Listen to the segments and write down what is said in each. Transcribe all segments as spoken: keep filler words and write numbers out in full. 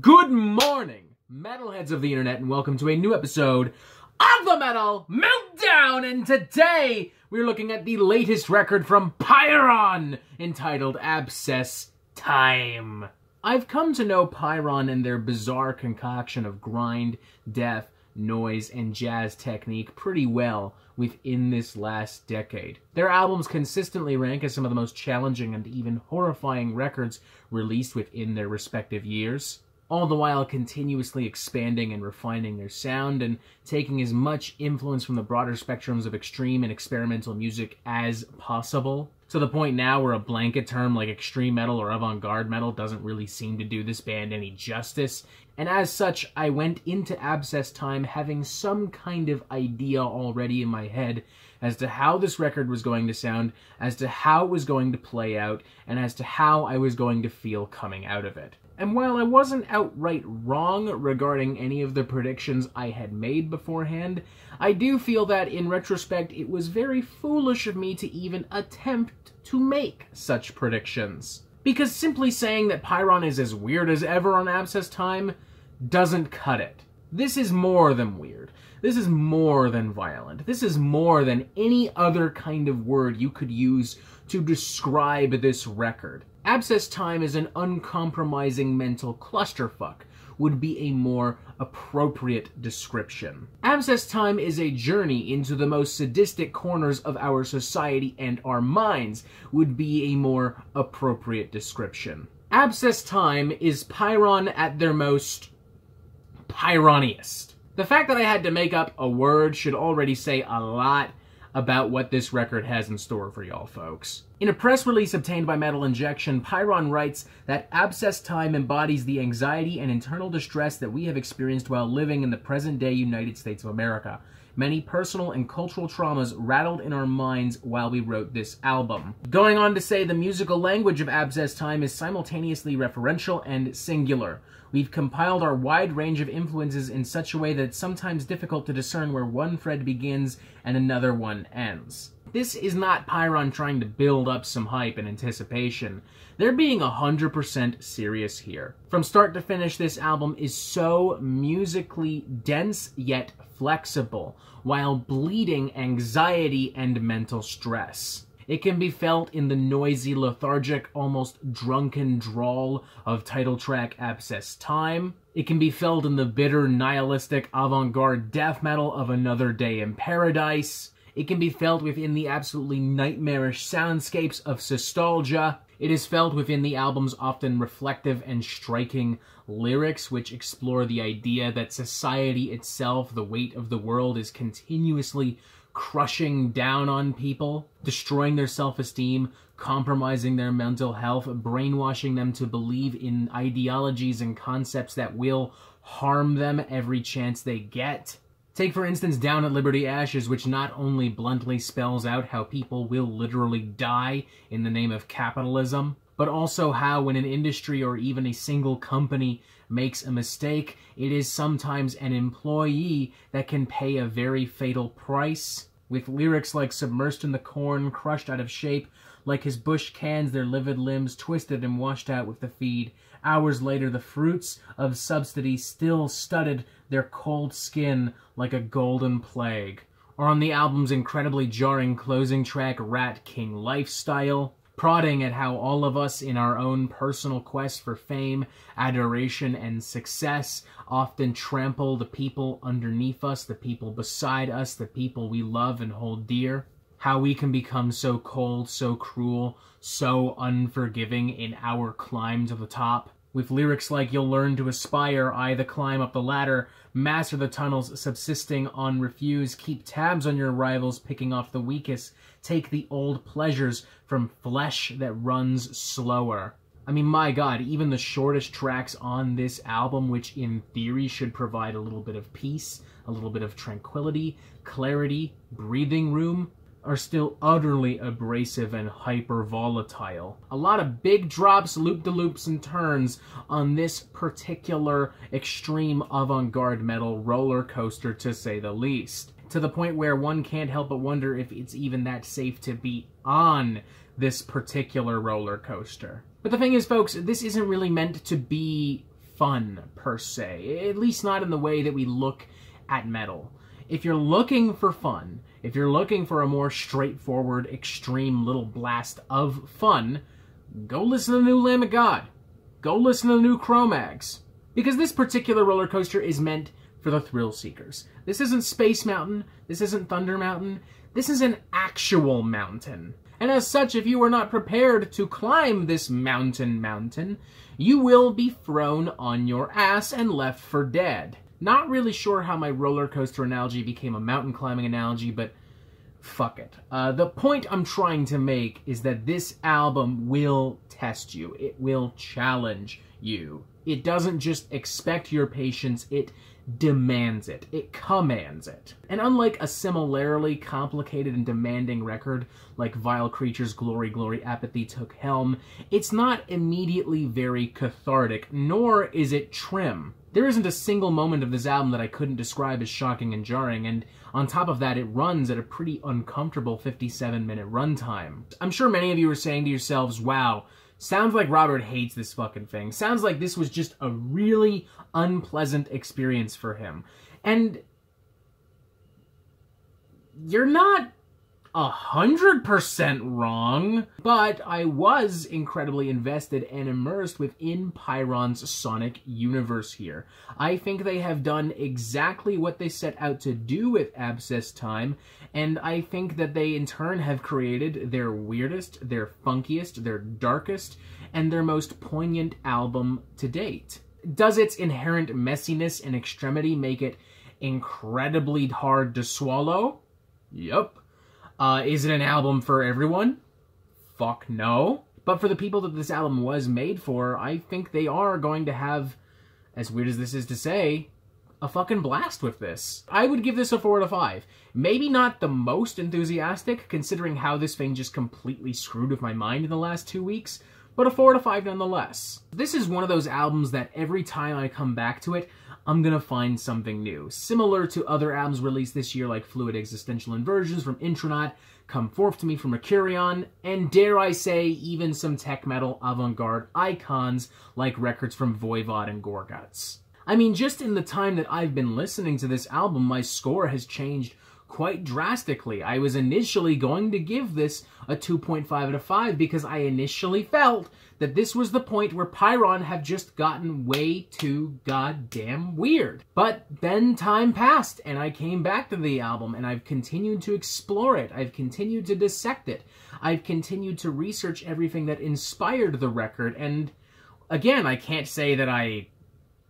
Good morning, metalheads of the internet, and welcome to a new episode of the Metal Meltdown. And today we're looking at the latest record from Pyrrhon, entitled Abscess Time. I've come to know Pyrrhon and their bizarre concoction of grind, death, noise, and jazz technique pretty well within this last decade. Their albums consistently rank as some of the most challenging and even horrifying records released within their respective years, all the while continuously expanding and refining their sound and taking as much influence from the broader spectrums of extreme and experimental music as possible, to the point now where a blanket term like extreme metal or avant-garde metal doesn't really seem to do this band any justice. And as such, I went into Abscess Time having some kind of idea already in my head as to how this record was going to sound, as to how it was going to play out, and as to how I was going to feel coming out of it. And while I wasn't outright wrong regarding any of the predictions I had made beforehand, I do feel that, in retrospect, it was very foolish of me to even attempt to make such predictions. Because simply saying that Pyrrhon is as weird as ever on Abscess Time doesn't cut it. This is more than weird. This is more than violent. This is more than any other kind of word you could use to describe this record. Abscess Time is an uncompromising mental clusterfuck, would be a more appropriate description. Abscess Time is a journey into the most sadistic corners of our society and our minds, would be a more appropriate description. Abscess Time is Pyrrhon at their most Pyrrhoniest. The fact that I had to make up a word should already say a lot about what this record has in store for y'all folks. In a press release obtained by Metal Injection, Pyrrhon writes that Abscess Time embodies the anxiety and internal distress that we have experienced while living in the present-day United States of America. Many personal and cultural traumas rattled in our minds while we wrote this album. Going on to say the musical language of Abscess Time is simultaneously referential and singular. We've compiled our wide range of influences in such a way that it's sometimes difficult to discern where one thread begins and another one ends. This is not Pyrrhon trying to build up some hype and anticipation. They're being one hundred percent serious here. From start to finish, this album is so musically dense yet flexible, while bleeding anxiety and mental stress. It can be felt in the noisy, lethargic, almost drunken drawl of title track Abscess Time. It can be felt in the bitter, nihilistic, avant-garde death metal of Another Day in Paradise. It can be felt within the absolutely nightmarish soundscapes of Systalgia. It is felt within the album's often reflective and striking lyrics, which explore the idea that society itself, the weight of the world, is continuously crushing down on people, destroying their self-esteem, compromising their mental health, brainwashing them to believe in ideologies and concepts that will harm them every chance they get. Take, for instance, Down at Liberty Ashes, which not only bluntly spells out how people will literally die in the name of capitalism, but also how when an industry or even a single company makes a mistake, it is sometimes an employee that can pay a very fatal price. With lyrics like submersed in the corn, crushed out of shape, like his bush cans, their livid limbs twisted and washed out with the feed. Hours later, the fruits of subsidy still studded their cold skin like a golden plague. Or on the album's incredibly jarring closing track, Rat King Lifestyle, prodding at how all of us in our own personal quest for fame, adoration, and success often trample the people underneath us, the people beside us, the people we love and hold dear. How we can become so cold, so cruel, so unforgiving in our climb to the top. With lyrics like, you'll learn to aspire, I the climb up the ladder, master the tunnels, subsisting on refuse, keep tabs on your rivals, picking off the weakest, take the old pleasures from flesh that runs slower. I mean, my God, even the shortest tracks on this album, which in theory should provide a little bit of peace, a little bit of tranquility, clarity, breathing room, are still utterly abrasive and hyper-volatile. A lot of big drops, loop-de-loops, and turns on this particular extreme avant-garde metal roller coaster, to say the least, to the point where one can't help but wonder if it's even that safe to be on this particular roller coaster. But the thing is, folks, this isn't really meant to be fun, per se. At least not in the way that we look at metal. If you're looking for fun, if you're looking for a more straightforward, extreme little blast of fun, go listen to the new Lamb of God. Go listen to the new Chromex. Because this particular roller coaster is meant for the thrill seekers. This isn't Space Mountain. This isn't Thunder Mountain. This is an actual mountain. And as such, if you are not prepared to climb this mountain mountain, you will be thrown on your ass and left for dead. Not really sure how my roller coaster analogy became a mountain climbing analogy, but fuck it. Uh, the point I'm trying to make is that this album will test you. It will challenge you. It doesn't just expect your patience, it demands it. It commands it. And unlike a similarly complicated and demanding record like Vile Creatures, Glory, Glory, Apathy Took Helm, it's not immediately very cathartic, nor is it trim. There isn't a single moment of this album that I couldn't describe as shocking and jarring, and on top of that, it runs at a pretty uncomfortable fifty-seven minute runtime. I'm sure many of you are saying to yourselves, wow, sounds like Robert hates this fucking thing. Sounds like this was just a really unpleasant experience for him. And you're not a hundred percent wrong, but I was incredibly invested and immersed within Pyrrhon's sonic universe here. I think they have done exactly what they set out to do with Abscess Time, and I think that they in turn have created their weirdest, their funkiest, their darkest, and their most poignant album to date. Does its inherent messiness and extremity make it incredibly hard to swallow? Yup. Uh, is it an album for everyone? Fuck no. But for the people that this album was made for, I think they are going to have, as weird as this is to say, a fucking blast with this. I would give this a four out of five. Maybe not the most enthusiastic, considering how this thing just completely screwed with my mind in the last two weeks, but a four out of five nonetheless. This is one of those albums that every time I come back to it, I'm gonna find something new. Similar to other albums released this year like Fluid Existential Inversions from Intronaut, Come Forth to Me from Mercurion, and dare I say, even some tech metal avant-garde icons like records from Voivod and Gorguts. I mean, just in the time that I've been listening to this album, my score has changed quite drastically. I was initially going to give this a two point five out of five because I initially felt that this was the point where Pyrrhon had just gotten way too goddamn weird. But then time passed and I came back to the album and I've continued to explore it. I've continued to dissect it. I've continued to research everything that inspired the record, and again, I can't say that I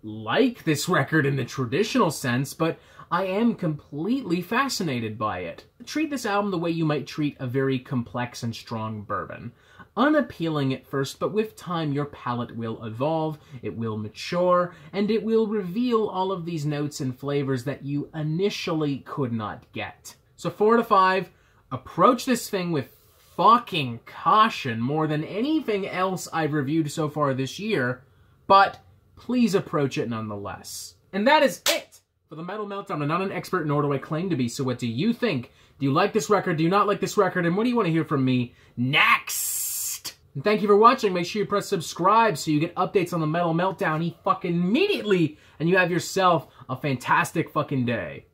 like this record in the traditional sense, but I am completely fascinated by it. Treat this album the way you might treat a very complex and strong bourbon. Unappealing at first, but with time your palate will evolve, it will mature, and it will reveal all of these notes and flavors that you initially could not get. So four out of five, approach this thing with fucking caution more than anything else I've reviewed so far this year, but please approach it nonetheless. And that is it for the Metal Meltdown. I'm not an expert, nor do I claim to be, so what do you think? Do you like this record? Do you not like this record? And what do you want to hear from me next? And thank you for watching. Make sure you press subscribe so you get updates on the Metal Meltdown fucking immediately, and you have yourself a fantastic fucking day.